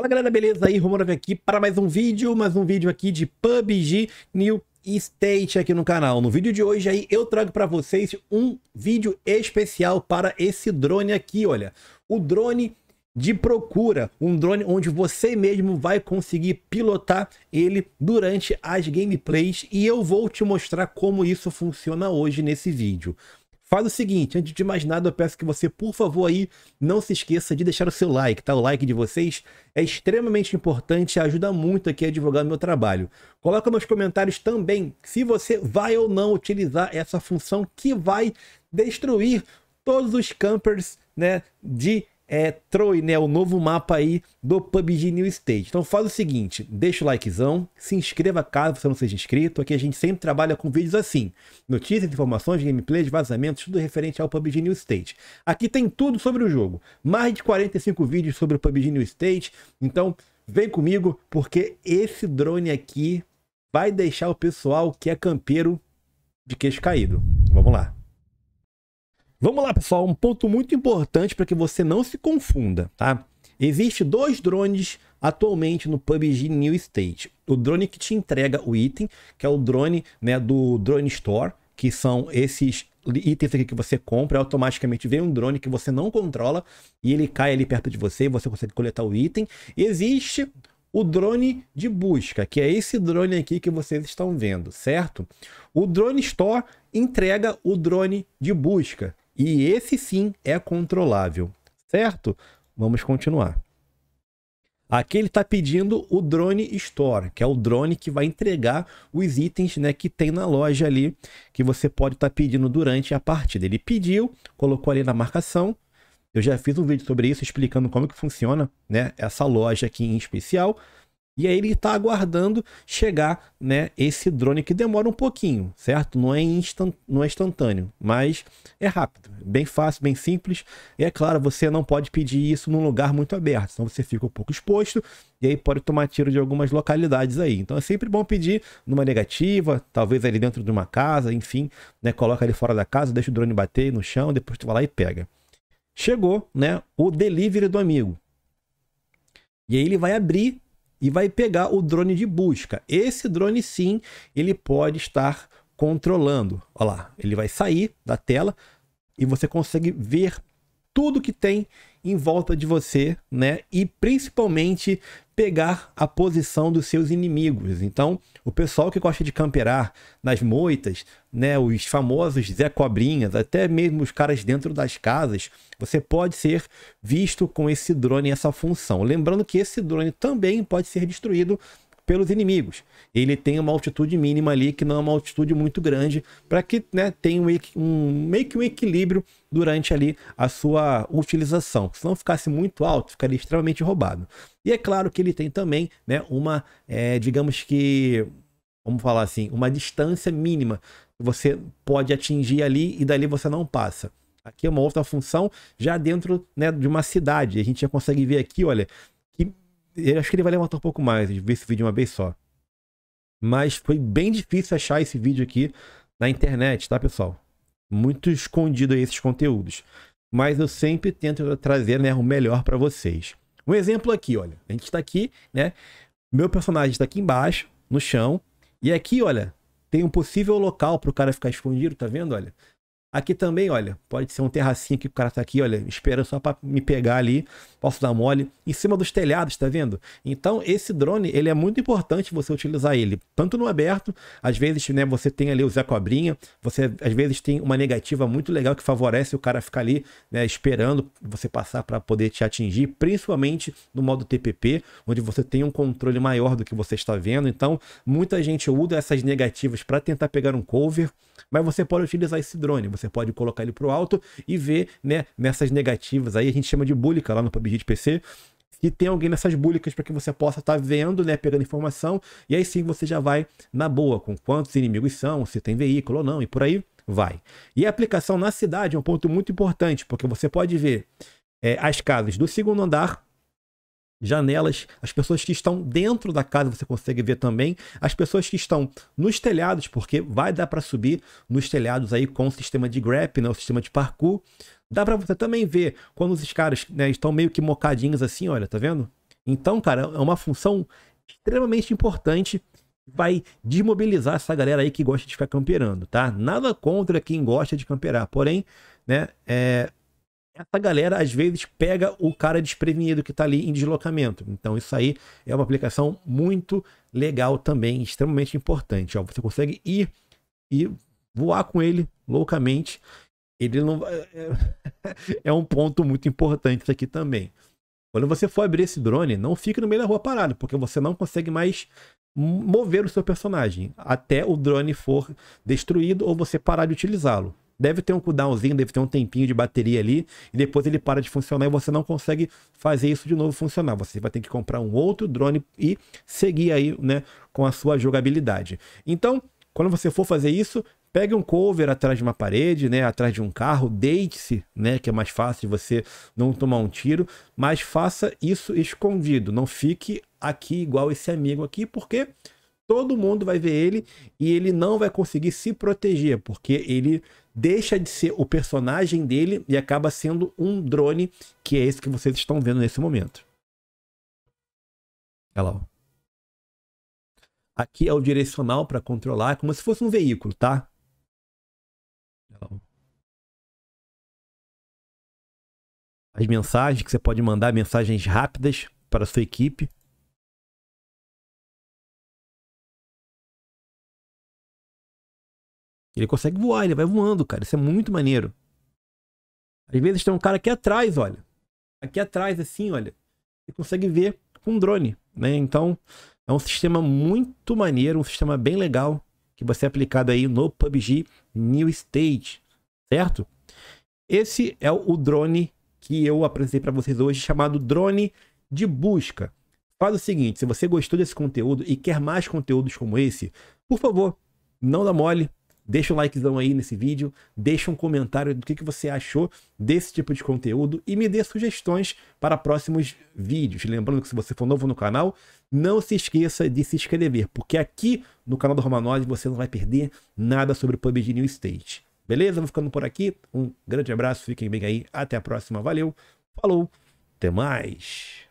Fala galera, beleza? Aí, Romanov aqui para mais um vídeo aqui de PUBG New State aqui no canal. No vídeo de hoje aí eu trago para vocês um vídeo especial para esse drone aqui, olha. O drone de procura, um drone onde você mesmo vai conseguir pilotar ele durante as gameplays e eu vou te mostrar como isso funciona hoje nesse vídeo. Faz o seguinte, antes de mais nada, eu peço que você, por favor, aí, não se esqueça de deixar o seu like, tá? O like de vocês é extremamente importante, ajuda muito aqui a divulgar o meu trabalho. Coloca nos comentários também se você vai ou não utilizar essa função que vai destruir todos os campers, né, de Troy, né, o novo mapa aí do PUBG New State. Então faz o seguinte, deixa o likezão, se inscreva caso você não seja inscrito, aqui a gente sempre trabalha com vídeos assim, notícias, informações, gameplays, vazamentos, tudo referente ao PUBG New State. Aqui tem tudo sobre o jogo, mais de 45 vídeos sobre o PUBG New State, então vem comigo, porque esse drone aqui vai deixar o pessoal que é campeiro de queixo caído. Vamos lá. Vamos lá, pessoal, um ponto muito importante para que você não se confunda, tá? Existem dois drones atualmente no PUBG New State. O drone que te entrega o item, que é o drone, né, do Drone Store, que são esses itens aqui que você compra, automaticamente vem um drone que você não controla e ele cai ali perto de você e você consegue coletar o item. Existe o drone de busca, que é esse drone aqui que vocês estão vendo, certo? O Drone Store entrega o drone de busca. E esse sim é controlável, certo? Vamos continuar. Aqui ele está pedindo o Drone Store, que é o drone que vai entregar os itens, né, que tem na loja ali, que você pode estar pedindo durante a partida. Ele pediu, colocou ali na marcação. Eu já fiz um vídeo sobre isso, explicando como que funciona, né, essa loja aqui em especial. E aí ele está aguardando chegar, né, esse drone que demora um pouquinho, certo? Não é instantâneo, mas é rápido, bem fácil, bem simples. E é claro, você não pode pedir isso num lugar muito aberto, senão você fica um pouco exposto e aí pode tomar tiro de algumas localidades aí. Então é sempre bom pedir numa negativa, talvez ali dentro de uma casa, enfim, né, coloca ele fora da casa, deixa o drone bater no chão, depois tu vai lá e pega. Chegou, né, o delivery do amigo. E aí ele vai abrir e vai pegar o drone de busca. Esse drone sim, ele pode estar controlando. Olha lá, ele vai sair da tela e você consegue ver tudo que tem em volta de você, né? E principalmente pegar a posição dos seus inimigos. Então, o pessoal que gosta de camperar nas moitas, né, os famosos Zé Cobrinhas, até mesmo os caras dentro das casas, você pode ser visto com esse drone e essa função. Lembrando que esse drone também pode ser destruído pelos inimigos. Ele tem uma altitude mínima ali, que não é uma altitude muito grande, para que, né, tenha meio que um equilíbrio durante ali a sua utilização. Se não ficasse muito alto, ficaria extremamente roubado. E é claro que ele tem também, né, uma, digamos que, vamos falar assim, uma distância mínima que você pode atingir ali e dali você não passa. Aqui é uma outra função já dentro, né, de uma cidade. A gente já consegue ver aqui, olha, eu acho que ele vai levantar um pouco mais, eu vi esse vídeo uma vez só. Mas foi bem difícil achar esse vídeo aqui na internet, tá, pessoal? Muito escondido aí esses conteúdos. Mas eu sempre tento trazer, né, o melhor para vocês. Um exemplo aqui, olha. A gente está aqui, né? Meu personagem está aqui embaixo, no chão. E aqui, olha, tem um possível local para o cara ficar escondido, tá vendo, olha? Aqui também, olha, pode ser um terracinho aqui, o cara tá aqui, olha, esperando só para me pegar ali, posso dar mole, em cima dos telhados, tá vendo? Então, esse drone, ele é muito importante você utilizar ele, tanto no aberto, às vezes, né, você tem ali o Zé Cobrinha, você, às vezes, tem uma negativa muito legal que favorece o cara ficar ali, né, esperando você passar para poder te atingir, principalmente no modo TPP, onde você tem um controle maior do que você está vendo, então, muita gente usa essas negativas para tentar pegar um cover, mas você pode utilizar esse drone, você pode colocar ele para o alto e ver, né, nessas negativas aí, a gente chama de bulica lá no PUBG de PC, se tem alguém nessas bulicas para que você possa estar vendo, né, pegando informação, e aí sim você já vai na boa com quantos inimigos são, se tem veículo ou não, e por aí vai. E a aplicação na cidade é um ponto muito importante, porque você pode ver as casas do segundo andar, janelas, as pessoas que estão dentro da casa você consegue ver também, as pessoas que estão nos telhados, porque vai dar para subir nos telhados aí com o sistema de grap, né, o sistema de parkour. Dá para você também ver quando os caras, né, estão meio que mocadinhos assim, olha, tá vendo? Então, cara, é uma função extremamente importante. Vai desmobilizar essa galera aí que gosta de ficar camperando, tá? Nada contra quem gosta de camperar, porém, né, essa galera às vezes pega o cara desprevenido que tá ali em deslocamento. Então isso aí é uma aplicação muito legal também, extremamente importante. Ó, você consegue ir e voar com ele loucamente. Ele não é um ponto muito importante isso aqui também. Quando você for abrir esse drone, não fique no meio da rua parado, porque você não consegue mais mover o seu personagem até o drone for destruído ou você parar de utilizá-lo. Deve ter um cooldownzinho, deve ter um tempinho de bateria ali e depois ele para de funcionar e você não consegue fazer isso de novo funcionar. Você vai ter que comprar um outro drone e seguir aí, né, com a sua jogabilidade. Então, quando você for fazer isso, pegue um cover atrás de uma parede, né, atrás de um carro, deite-se, né, que é mais fácil de você não tomar um tiro, mas faça isso escondido, não fique aqui igual esse amigo aqui, porque todo mundo vai ver ele e ele não vai conseguir se proteger, porque ele deixa de ser o personagem dele e acaba sendo um drone, que é esse que vocês estão vendo nesse momento. Olha lá, ó. Aqui é o direcional para controlar, como se fosse um veículo, tá? As mensagens que você pode mandar, mensagens rápidas para a sua equipe. Ele consegue voar, ele vai voando, cara. Isso é muito maneiro. Às vezes tem um cara aqui atrás, olha. Aqui atrás, assim, olha. Você consegue ver com um drone, né? Então, é um sistema muito maneiro, um sistema bem legal que vai ser aplicado aí no PUBG New State, certo? Esse é o drone que eu apresentei para vocês hoje, chamado drone de busca. Faz o seguinte, se você gostou desse conteúdo e quer mais conteúdos como esse, por favor, não dá mole. Deixa um likezão aí nesse vídeo, deixa um comentário do que você achou desse tipo de conteúdo e me dê sugestões para próximos vídeos. Lembrando que se você for novo no canal, não se esqueça de se inscrever, porque aqui no canal do Romanov você não vai perder nada sobre o PUBG New State. Beleza? Vou ficando por aqui. Um grande abraço, fiquem bem aí, até a próxima. Valeu, falou, até mais!